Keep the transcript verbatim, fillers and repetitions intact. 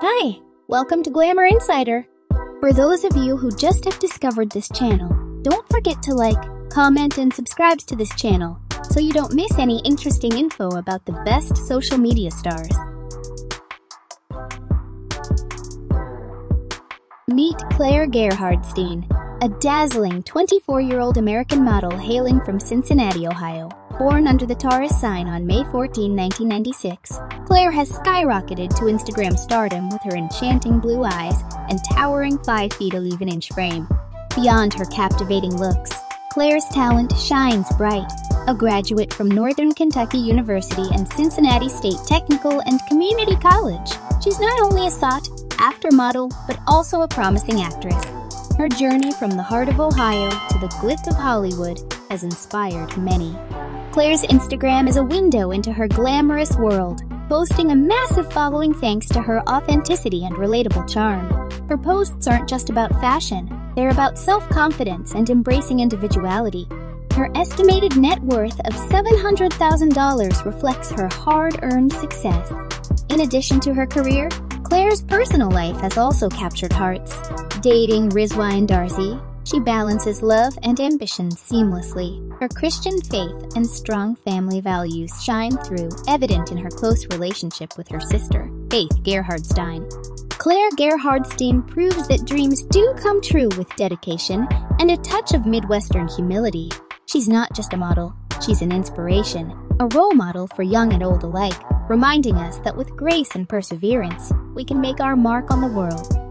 Hi, welcome to Glamour Insider. For those of you who just have discovered this channel, don't forget to like, comment, and subscribe to this channel so you don't miss any interesting info about the best social media stars. Meet Claire Gerhardstein, a dazzling twenty-four-year-old American model hailing from Cincinnati, Ohio. Born under the Taurus sign on May fourteenth, nineteen ninety-six, Claire has skyrocketed to Instagram stardom with her enchanting blue eyes and towering five feet eleven inch frame. Beyond her captivating looks, Claire's talent shines bright. A graduate from Northern Kentucky University and Cincinnati State Technical and Community College, she's not only a sought after model, but also a promising actress. Her journey from the heart of Ohio to the glitz of Hollywood has inspired many. Claire's Instagram is a window into her glamorous world, boasting a massive following thanks to her authenticity and relatable charm. Her posts aren't just about fashion, they're about self-confidence and embracing individuality. Her estimated net worth of seven hundred thousand dollars reflects her hard-earned success. In addition to her career, Claire's personal life has also captured hearts. Dating Rizwan Darcy, she balances love and ambition seamlessly. Her Christian faith and strong family values shine through, evident in her close relationship with her sister, Faith Gerhardstein. Claire Gerhardstein proves that dreams do come true with dedication and a touch of Midwestern humility. She's not just a model, she's an inspiration, a role model for young and old alike, reminding us that with grace and perseverance, we can make our mark on the world.